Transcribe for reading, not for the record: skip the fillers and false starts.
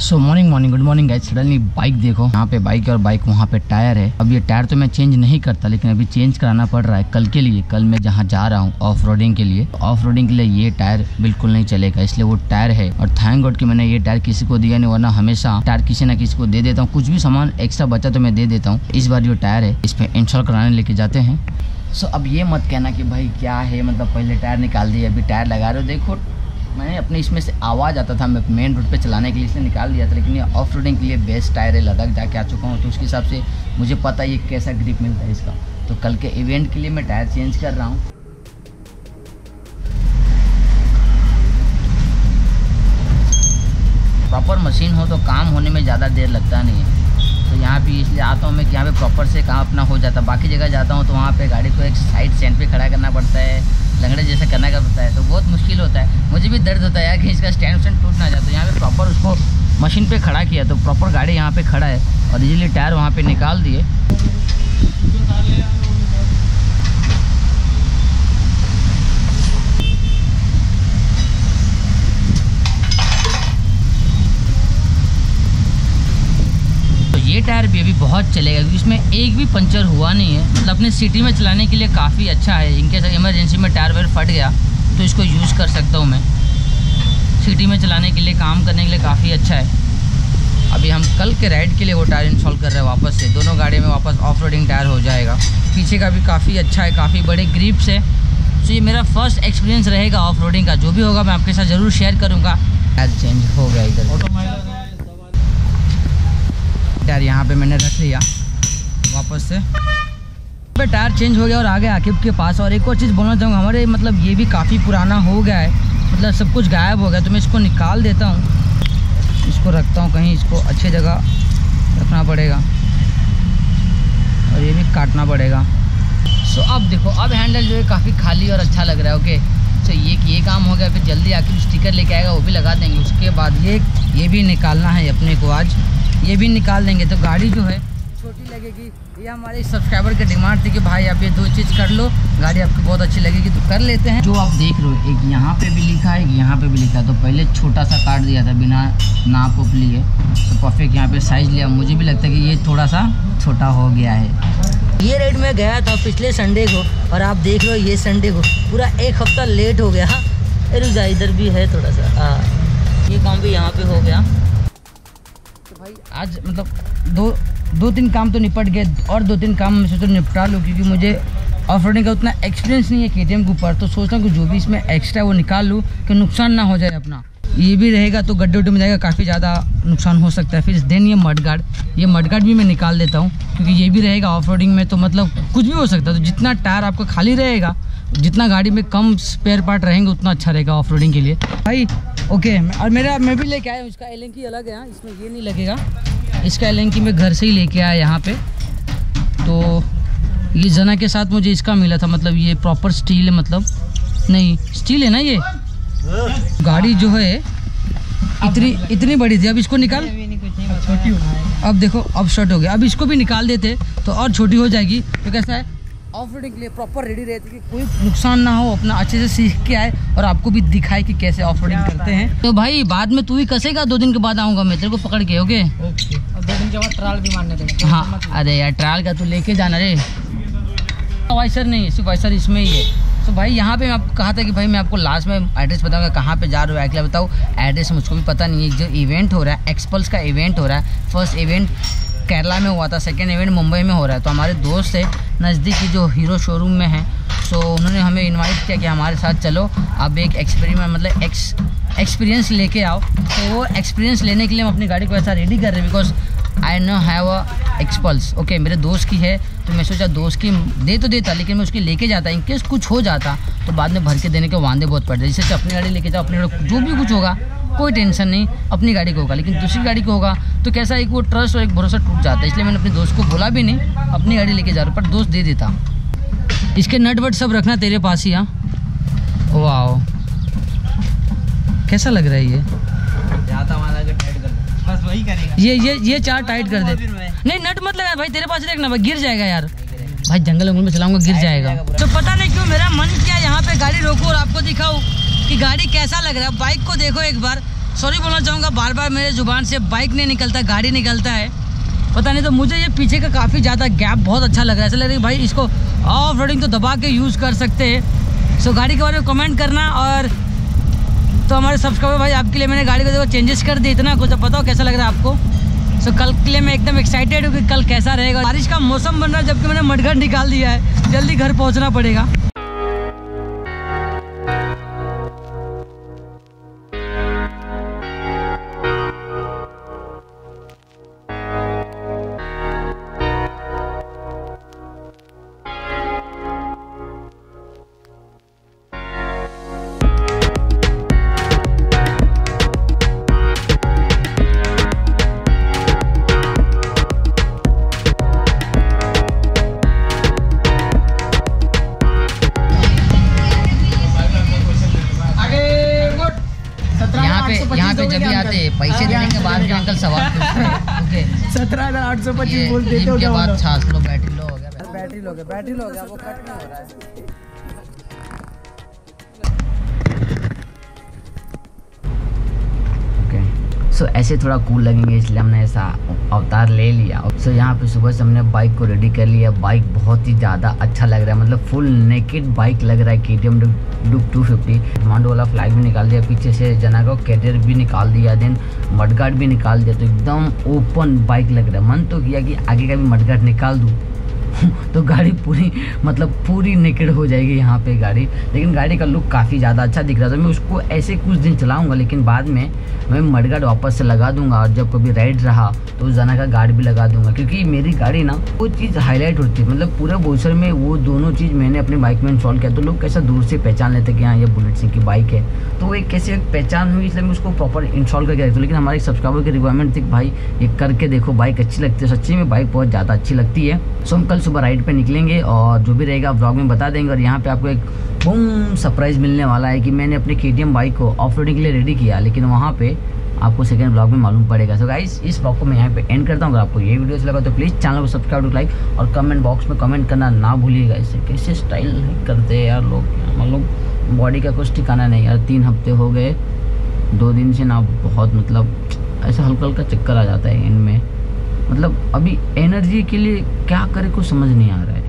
सो morning good morning guys. Suddenly bike देखो, यहाँ पे बाइक और बाइक वहाँ पे टायर है। अब ये टायर तो मैं चेंज नहीं करता, लेकिन अभी चेंज कराना पड़ रहा है कल के लिए। कल मैं जहाँ जा रहा हूँ ऑफ रोडिंग के लिए, ये टायर बिल्कुल नहीं चलेगा, इसलिए वो टायर है। और थैंक गॉड कि मैंने ये टायर किसी को दिया नहीं, वरना हमेशा टायर किसी ना किसी को दे देता हूँ। कुछ भी सामान एक्स्ट्रा बचा तो मैं दे देता हूँ। इस बार जो टायर है इस पर इंस्टॉल कराने लेके जाते हैं। सो अब ये मत कहना कि भाई क्या है, मतलब पहले टायर निकाल दिया अभी टायर लगा रहे हो। देखो मैंने अपने इसमें से आवाज़ आता था, मैं मेन रोड पे चलाने के लिए इसलिए निकाल दिया था, लेकिन ये ऑफ रोडिंग के लिए बेस्ट टायर है। लद्दाख जाके आ चुका हूँ तो उसके हिसाब से मुझे पता है कैसा ग्रिप मिलता है इसका। तो कल के इवेंट के लिए मैं टायर चेंज कर रहा हूँ। प्रॉपर मशीन हो तो काम होने में ज़्यादा देर लगता नहीं है। तो यहाँ भी इसलिए आता हूँ मैं कि यहाँ पे प्रॉपर से काम अपना हो जाता है। बाकी जगह जाता हूँ तो वहाँ पे गाड़ी को एक साइड स्टैंड पे खड़ा करना पड़ता है, लंगड़े जैसा करना पड़ता है, तो बहुत मुश्किल होता है। मुझे भी दर्द होता है यार कि इसका स्टैंड टूट ना जाए। तो यहाँ पे प्रॉपर उसको मशीन पे खड़ा किया, तो प्रॉपर गाड़ी यहाँ पे खड़ा है और इजीली टायर वहाँ पे निकाल दिए। ये टायर भी अभी बहुत चलेगा क्योंकि इसमें एक भी पंचर हुआ नहीं है। मतलब अपने सिटी में चलाने के लिए काफ़ी अच्छा है। इनकेस इमरजेंसी में टायर वायर फट गया तो इसको यूज़ कर सकता हूँ मैं। सिटी में चलाने के लिए, काम करने के लिए काफ़ी अच्छा है। अभी हम कल के राइड के लिए वो टायर इंस्टॉल कर रहे हैं वापस से। दोनों गाड़ी में वापस ऑफ रोडिंग टायर हो जाएगा। पीछे का भी काफ़ी अच्छा है, काफ़ी बड़े ग्रिप्स है। तो ये मेरा फर्स्ट एक्सपीरियंस रहेगा ऑफ रोडिंग का। जो भी होगा मैं आपके साथ ज़रूर शेयर करूँगा। टायर चेंज हो गया, इधर ऑटोमेटिक टायर यहाँ पे मैंने रख लिया वापस से। पे टायर चेंज हो गया और आ गया आकिब के पास। और एक और चीज़ बोलना चाहूँगा, हमारे मतलब ये भी काफ़ी पुराना हो गया है, मतलब सब कुछ गायब हो गया। तो मैं इसको निकाल देता हूँ, इसको रखता हूँ कहीं, इसको अच्छी जगह रखना पड़ेगा और ये भी काटना पड़ेगा। सो अब देखो, अब हैंडल जो है काफ़ी खाली और अच्छा लग रहा है। ओके तो ये काम हो गया। फिर जल्दी आकिब स्टिकर लेके आएगा, वो भी लगा देंगे। उसके बाद ये भी निकालना है अपने को, आज ये भी निकाल देंगे। तो गाड़ी जो है छोटी लगेगी। ये हमारे सब्सक्राइबर की डिमांड थी कि भाई आप ये दो चीज़ कर लो, गाड़ी आपको बहुत अच्छी लगेगी। तो कर लेते हैं। जो आप देख रहे हो, एक यहाँ पे भी लिखा है, एक यहाँ पे भी लिखा है। तो पहले छोटा सा काट दिया था बिना नाप उप लिए, तो परफेक्ट यहाँ पे साइज़ लिया। मुझे भी लगता है कि ये थोड़ा सा छोटा हो गया है। ये रेड में गया था पिछले संडे को और आप देख रहे हो ये संडे को पूरा एक हफ्ता लेट हो गया। रुजा इधर भी है थोड़ा सा, ये काम भी यहाँ पर हो गया। भाई आज मतलब दो तीन काम तो निपट गए और 2-3 काम मैं सोच निपटा लूँ, क्योंकि मुझे ऑफ रोडिंग का उतना एक्सपीरियंस नहीं है KTM के ऊपर। तो सोच रहा हूँ कि जो भी इसमें एक्स्ट्रा वो निकाल लूँ कि नुकसान ना हो जाए अपना। ये भी रहेगा तो गड्ढे उड्ढे में जाएगा, काफ़ी ज़्यादा नुकसान हो सकता है। फिर देन ये मडगार्ड भी मैं निकाल देता हूँ, क्योंकि ये भी रहेगा ऑफ रोडिंग में, तो मतलब कुछ भी हो सकता है। तो जितना टायर आपका खाली रहेगा, जितना गाड़ी में कम स्पेयर पार्ट रहेंगे, उतना अच्छा रहेगा ऑफ रोडिंग के लिए भाई। ओके और मैं भी लेके आया हूँ। इसका एलेंकी अलग है, इसमें ये नहीं लगेगा। इसका एलेंकी मैं घर से ही लेके आया यहाँ पे। तो ये जना के साथ मुझे इसका मिला था, मतलब ये प्रॉपर स्टील है, मतलब नहीं स्टील है ना। ये गाड़ी जो है इतनी बड़ी थी, अब इसको निकाल छोटी हो गई। अब देखो अब शॉर्ट हो गया। अब इसको भी निकाल देते तो और छोटी हो जाएगी। तो कैसा है, ऑफ रोडिंग के लिए प्रॉपर रेडी रहती है कि कोई नुकसान ना हो। अपना अच्छे से सीख के आए और आपको भी दिखाए कि कैसे ऑफ रोडिंग करते हैं। तो भाई बाद में तू ही कसेगा, 2 दिन के बाद आऊँगा मैं तेरे को पकड़ के। ओके और 2 दिन के बाद ट्रायल भी मारने देंगे। हाँ अरे यार ट्रायल का तो लेके जाना रे। वाइसर नहीं, सिर्फ वाइसर इसमें ही है। तो भाई यहाँ पे मैं आपको कहा था कि भाई मैं आपको लास्ट में एड्रेस बताऊँगा कहाँ पे जा रहे हो। अगला बताओ एड्रेस, मुझको भी पता नहीं है। जो इवेंट हो रहा है एक्सपल्स का इवेंट हो रहा है, फर्स्ट इवेंट केरला में हुआ था, सेकेंड इवेंट मुंबई में हो रहा है। तो हमारे दोस्त है नज़दीकी जो हीरो शोरूम में है, सो उन्होंने हमें इनवाइट किया कि हमारे साथ चलो, आप एक एक्सपेरिमेंट मतलब एक्सपीरियंस लेके आओ। तो वो एक्सपीरियंस लेने के लिए हम अपनी गाड़ी को ऐसा रेडी कर रहे हैं, because I no have a XPulse. Okay मेरे दोस्त की है, तो मैं सोचा दोस्त की दे तो देता, लेकिन मैं उसकी लेके जाता इनकेस कुछ हो जाता तो बाद में भर के देने के वादे बहुत पड़ जाए। इससे अपनी गाड़ी लेके जाओ, अपनी गाड़ी जो भी कुछ होगा कोई टेंशन नहीं, अपनी गाड़ी को होगा। लेकिन दूसरी गाड़ी को होगा तो कैसा एक वो ट्रस्ट और एक भरोसा टूट जाता है। इसलिए मैंने अपने दोस्त को बोला भी नहीं अपनी गाड़ी लेके जा रहा, पर दोस्त दे देता। इसके नट वट सब रखना तेरे पास ही। हाँ वाओ कैसा लग रहा है ये, बस वही करेगा। ये 4 टाइट कर दे। नहीं नट मत लगा भाई, तेरे पास रखना, गिर जाएगा यार भाई। जंगल वंगल में चलाऊंगा गिर जाएगा। तो पता नहीं क्यों मेरा मन किया यहाँ पे गाड़ी रोको और आपको दिखाऊं कि गाड़ी कैसा लग रहा है। बाइक को देखो एक बार, सॉरी बोलना चाहूँगा, बार बार मेरे ज़ुबान से बाइक नहीं निकलता, गाड़ी निकलता है, पता नहीं। तो मुझे ये पीछे का काफ़ी ज़्यादा गैप बहुत अच्छा लग रहा है, ऐसा लग रहा है भाई इसको ऑफ रोडिंग तो दबा के यूज़ कर सकते हैं। सो गाड़ी के बारे में कमेंट करना। और तो हमारे सब्सक्राइबर भाई, आपके लिए मैंने गाड़ी को देखो चेंजेस कर दिए, इतना कुछ बताओ कैसा लग रहा है आपको। सो कल के लिए मैं एकदम एक्साइटेड हूँ कि कल कैसा रहेगा। बारिश का मौसम बन रहा है, जबकि मैंने मटघर निकाल दिया है, जल्दी घर पहुँचना पड़ेगा। पैसे देने के बाद जो अंकल सवाल पूछते हैं 17,825 बोल देते हो, उसके बाद छाछ लो, बैटरी लो हो गया, बैटरी लो हो गया वो कट नहीं हो रहा है। ओके सो ऐसे थोड़ा कूल लगेंगे, इसलिए हमने ऐसा अवतार ले लिया। सो यहाँ पे सुबह से हमने बाइक को रेडी कर लिया। बाइक बहुत ही ज़्यादा अच्छा लग रहा है, मतलब फुल नेकेड बाइक लग रहा है। KTM Duke 250 कमांडो वाला फ्लैग भी निकाल दिया, पीछे से जना का कैरियर भी निकाल दिया, देन मडगार्ड भी निकाल दिया। तो एकदम ओपन बाइक लग रहा है। मन तो किया कि आगे का भी मडगार्ड निकाल दूँ तो गाड़ी पूरी मतलब पूरी नेकेड हो जाएगी यहाँ पे गाड़ी। लेकिन गाड़ी का लुक काफ़ी ज़्यादा अच्छा दिख रहा था। मैं उसको ऐसे कुछ दिन चलाऊँगा, लेकिन बाद में मैं मडगार्ड वापस से लगा दूंगा। और जब कभी राइड रहा तो जना का गार्ड भी लगा दूंगा, क्योंकि मेरी गाड़ी ना वो चीज़ हाईलाइट होती है, मतलब पूरे बोईसर में वो दोनों चीज़ मैंने अपने बाइक में इंस्टॉल किया। तो लोग कैसा दूर से पहचान लेते कि हाँ ये बुलेट सिंह की बाइक है, तो वो एक कैसे पहचान हुई, इसलिए मैं उसको प्रॉपर इंस्टॉल करके रखता हूँ। लेकिन हमारे सब्सक्राइबर की रिक्वायरमेंट थी भाई ये करके देखो, बाइक अच्छी लगती है। सच्ची में बाइक बहुत ज़्यादा अच्छी लगती है। सो हम कल सुबह राइड पे निकलेंगे और जो भी रहेगा व्लॉग में बता देंगे। और यहाँ पे आपको एक बूम सरप्राइज़ मिलने वाला है कि मैंने अपने KTM बाइक को ऑफ रोडिंग के लिए रेडी किया, लेकिन वहाँ पे आपको सेकंड व्लॉग में मालूम पड़ेगा। सो गाइस इस व्लॉग को मैं यहाँ पे एंड करता हूँ। अगर आपको ये वीडियो अच्छा लगा तो प्लीज़ चैनल को सब्सक्राइब टू लाइक और कमेंट बॉक्स में कमेंट करना ना भूलिएगा। इससे कैसे स्टाइल करते हैं यार लोग, मतलब बॉडी का कुछ ठिकाना नहीं यार। 3 हफ्ते हो गए, 2 दिन से ना बहुत मतलब ऐसा हल्का हल्का चक्कर आ जाता है एंड में, मतलब अभी एनर्जी के लिए क्या करें कुछ समझ नहीं आ रहा है।